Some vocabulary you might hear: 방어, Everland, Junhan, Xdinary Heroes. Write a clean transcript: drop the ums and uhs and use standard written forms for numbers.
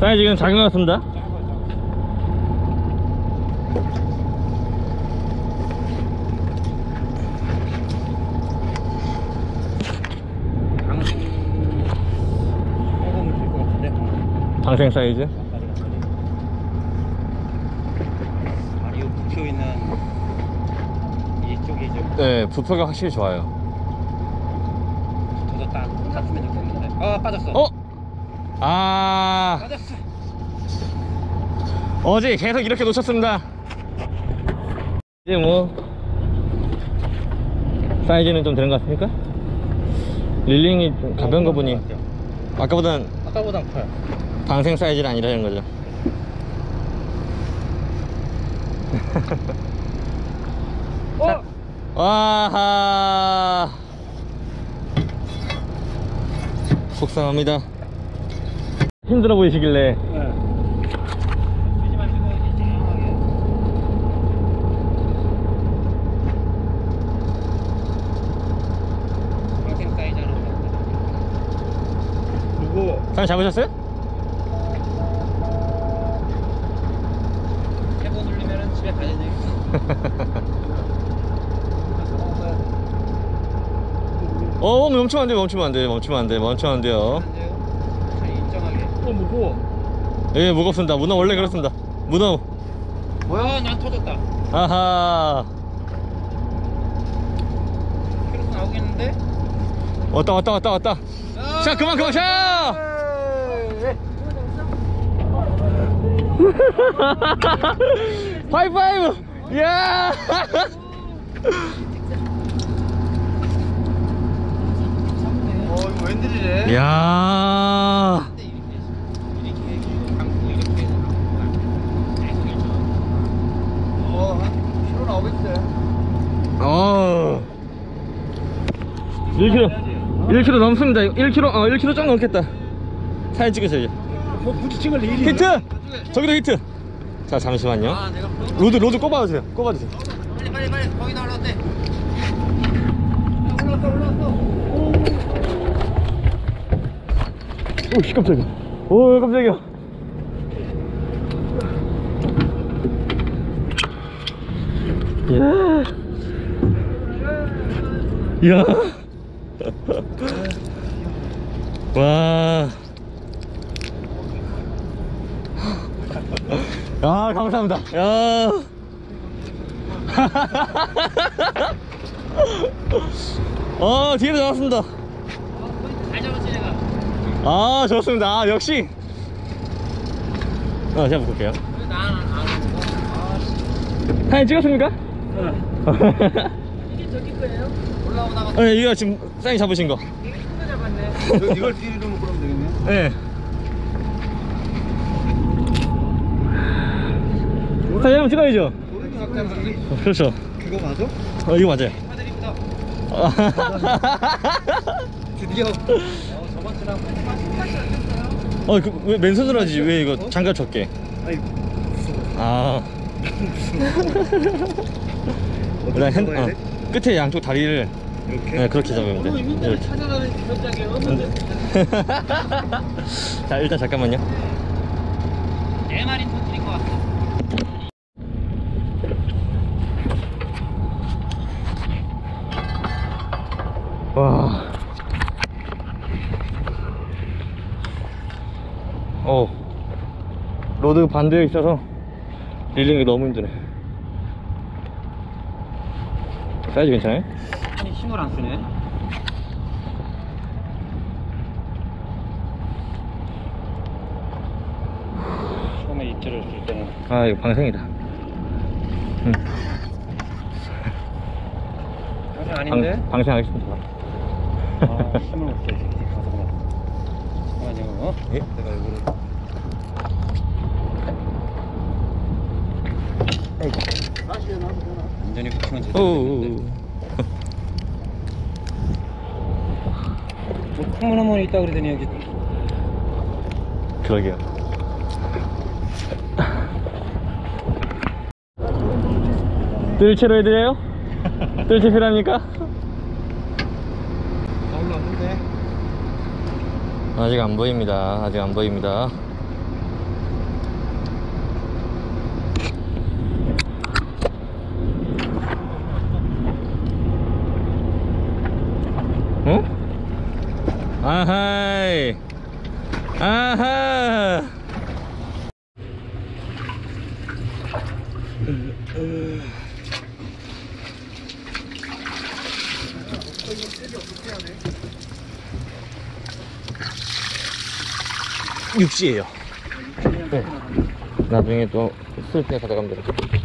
사이즈 지금 작은 것 같습니다. 방생 사이즈? 다리 부표 있는 이쪽이죠? 네, 부표가 확실히 좋아요. 터졌다. 잡히면 좋겠는데. 아, 빠졌어. 어? 아. 빠졌어. 어제 계속 이렇게 놓쳤습니다. 이제 뭐 사이즈는 좀 되는 것 같습니까? 릴링이 좀 가벼운 거 보니 아까보단 커요. 방생 사이즈는 아니라는 거죠. 어! 와하! 속상합니다. 힘들어 보이시길래. 네. 방생 사이즈로. 누구? 사장님 잡으셨어요? 어, 멈추면 안 돼요. 인정하게. 어, 무거워. 예, 무겁습니다. 문어 원래 그렇습니다. 문어. 뭐야, 난 터졌다. 아하. 그래서 나오겠는데? 왔다. 아, 자, 그만, 자. 하이파이브. 이야. 어, 이거 웬일이래? 이야. 이렇게 어, 한 키로 나오겠지. 어. 1kg 넘습니다. 1kg 좀 넘겠다. 사진 찍으세요. 뭐 부딪힌 일이. 히트. 저기도 히트. 자, 잠시만요. 아, 로드 꼽아주세요. 빨리 거기 나올라왔대. 올라왔어. 오, 씨, 깜짝이야. 이야. 와. 아, 감사합니다. 야. 어, 뒤로 잡았습니다. 잘 잡았지, 내가. 아, 좋습니다. 아, 역시. 어, 제가 볼게요. 사진 찍었습니까? 네. 이게 저기 거예요? 올라오다가. 네, 이거 지금 사인 잡으신 거. 되게 큰 거 잡았네. 이걸 뒤로 놓고 그러면 되겠네요? 네. 사진 한번 찍어야죠. 그렇죠. 그거 맞아? 어, 이거 맞아요. 축하드립니다. 드디어. 어, 저번 주랑 똑같이 안 됐어요? 어, 그 왜 맨손으로 하지? 왜 이거 어? 장갑 적게? 아니. 아. 일단 어, 끝에 양쪽 다리를 이렇게. 네, 그렇게 잡으면 돼. 이렇게. 찾아가는 현장에 없는데. 자, 일단 잠깐만요. 네 마리 터뜨릴 것 같아. 와. 어. 로드 반대에 있어서 릴링이 너무 힘드네. 사이즈 괜찮아요? 아니, 힘을 안 쓰네. 처음에 입질을 줄 때는. 아, 이거 방생이다. 응. 방생 아닌데? 방생하겠습니다. 아, 힘을 못 써, 이 새끼. 가서 그냥. 잠깐만요, 어? 예? 내가 이거를. 아이고. 완전히 붙이면 되는데. 뭐, 콩물 한 번이 있다 그러더니 여기. 그러게요. 뜰채로 해드려요? 뜰채 필요합니까? 아직 안 보입니다. 어? 아하이. 아하. 육지예요. 네. 나중에 또 쓸 때 가져가면 되겠죠.